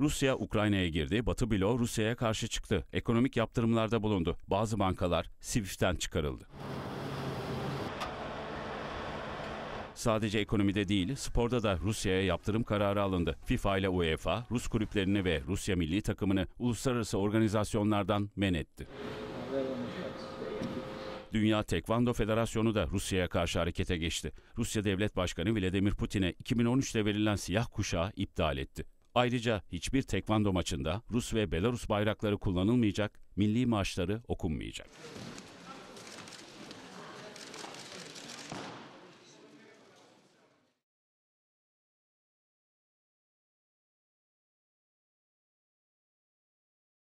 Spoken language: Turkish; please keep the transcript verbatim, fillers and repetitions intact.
Rusya Ukrayna'ya girdi, Batı bloğu Rusya'ya karşı çıktı, ekonomik yaptırımlarda bulundu. Bazı bankalar SWIFT'ten çıkarıldı. Sadece ekonomide değil, sporda da Rusya'ya yaptırım kararı alındı. FIFA ile UEFA, Rus kulüplerini ve Rusya milli takımını uluslararası organizasyonlardan men etti. Dünya Tekvando Federasyonu da Rusya'ya karşı harekete geçti. Rusya Devlet Başkanı Vladimir Putin'e iki bin on üçte verilen siyah kuşağı iptal etti. Ayrıca hiçbir tekvando maçında Rus ve Belarus bayrakları kullanılmayacak, milli marşları okunmayacak.